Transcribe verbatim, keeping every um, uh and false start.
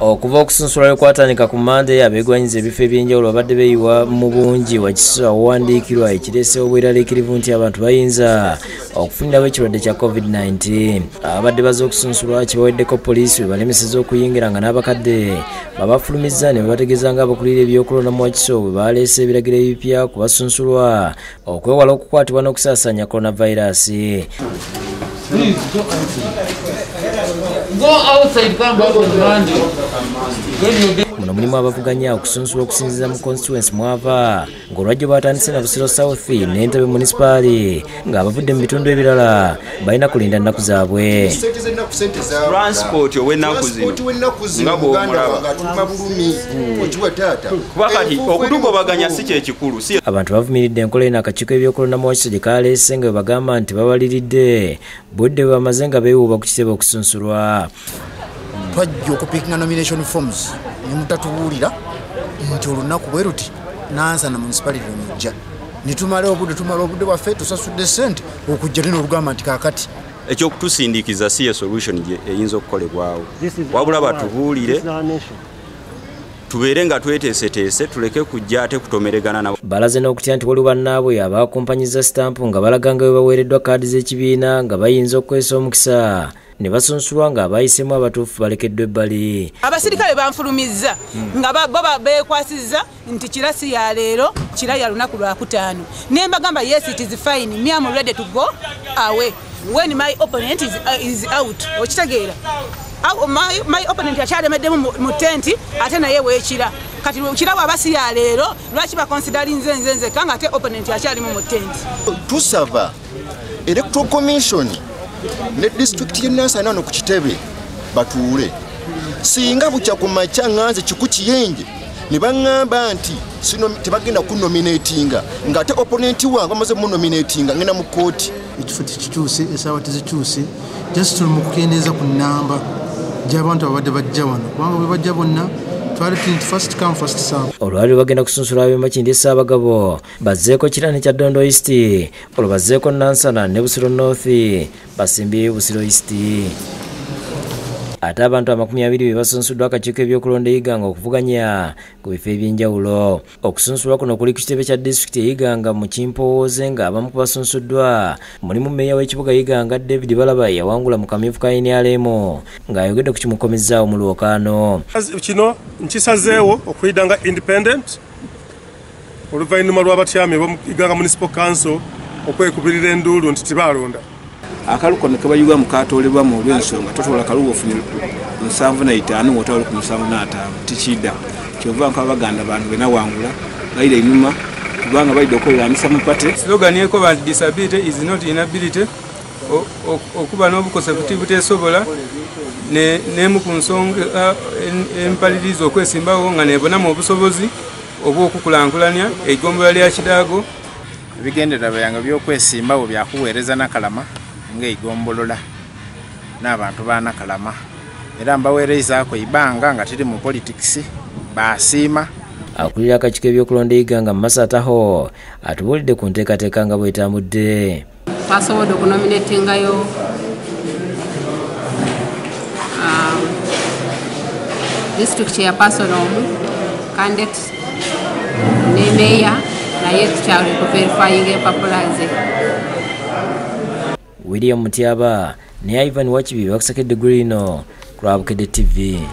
Okuva okusunsulayo kwatandika ku Monday, abeegwanyiza ebifo ebyenjawulo abadde beeyiwa mu bungi wakisuwa owandiikirwa ekireese obweraliikirivu nti abantu bayinza okufunirawo ekirwadde kya COVID nineteen. Abadde bazze okusunsulwa kibaweddeko poliisi we balemesezza okuyingira nga n'abakadde babafulumizza ne babategeeza ng'abakulira ebyokulonda mu wakiso bwe baaleese ebiragiro ebipya ku basunsulwa okwewala okukwatibwa n'okusaasaanya coronavirus. Go outside, come back on Monday. Muno mulimu abavuganya okusunsulwa okusinziira mu constituency mwava ng'olwajjo batandise na Busiro South n'Entebbe Municipality ng'abavudde mu bitundu ebirala balina kulinda nnaku zaabwe. Transport ow'ennaku zino nga bw'omulaba kuba kati okutugobaganya si kyekikulu. Abantu bavumiridde enkola eno akakiiko ebyokulonda mu wakiso gye kaaleese nga bwe bagamba nti babaliridde budde bwe bamaze nga beewuuba ku kitebe okusunsulwa. Twajja okupikanga nomination forms ne mutatubuulira nti olunaku bwe luti nansana munisipality omujja ne tumala obudde tumala obudde waffe tusasudde ssente okujja lino olugamba nti kaakati ekyokutusindiikiza si ye solution gye eyinza okukolebwawo, wabula batubuulire tubeere nga tweteeseteese tuleke kujja ate kutomeregana nabo. Balaze n'okutya nti wali bannaabwe abaakumpanyiza sitampu nga balaganga bwe baweereddwa kaadi z'ekibiina nga bayinza okukozesa omukisa ne basunsulwa nga abayisemu abatuufu balekeddwa ebbali. Abasirikale banfulumizza nga baba beekwasizza nti kira si ya leero kira ya lunaku lwakutaano. Ne mbagamba yes it is fine, me am ready to go away when my opponent is, uh, is out. Okitegeera my, my opponent yakyalemeddemu mu tenti ate naye weekira. Kati lwekirawo abasi ya leero lwaki bakonsidali nze nze nzeka nga ate opponent yakyalimu mu tenti. Tusaba electoral commission ne district yenasa nano kukitebe batuule singa bucha kumacha nganze kikukiyenje ne bangamba nti sino tebagenda kunominatinga ngate opponent wange amaze munominatinga ngena mu court ekifuti kikyuse esawa tezikyuse just tulumukendeza ku namba gy'abantu abadde bajja wano kubanga bwe bajja bonna first come first serve. Olwali bagenda kusunsula abemba Kindisa abagabo bazzeeko kirane kya Dondo East, olwo bazzeeko Nansana ne Busiro North basimbi Busiro East. Ate abantu amakumi abiri be basunsuddwa akakiiko ebyokulonda eyiganga okuvuganya ku bifo ebyenjawulo. Okusunsulwa kuno kuli ku kitebe kya disitulikiti eyiganga mu Kimpowooze ng'abamu ku basunsuddwa mulimu mmeeya w'ekibuga eyiganga David Balaba yawangula mu kamyufu ka N R M ng'ayogedde ku kimukomezaawo mu Lwokaano. Kino nkisazeewo okuyida nga independent oluvannyuma lw'abatyami ab'iganga municipal council okwekubirira enduulu nti tebaalonda. Akalu kano kabayuga mukatolebwa mu bensonga totola kalugo funyira nsanvu na itano wotalo ku nsanvu na atano tichida kyova nkabaganda bantu bena wangula bayire inuma kubanga bayide okolera amisa mupate slogan yeko ba disability is not inability okuba n'obukosefuti tesobola ne nemu ku nsonga empalirizo okwesimbawo nga nebona mu obusobozi obw'okukulankulanya egombola lya Kidago ebigendera byanga by'okwesimbawo byakuweereza nakalama ngeigombolola n'abantu baanakalama era mbaweerezaako ibanga nga tiri mu politics baasiima. Akulira akakiiko ebyokulonda eyiganga Masataho atubuulidde ku nteekateeka nga bw'etambudde. Twasobodde okunominetingayo disitulikiti ya Pasono omu kandidate ne meeya naye tukyali kuverifayinga empapula ze. William Mutyaba ne Ivan Wachibi bakusakedde gulino ku Rabukedde T V.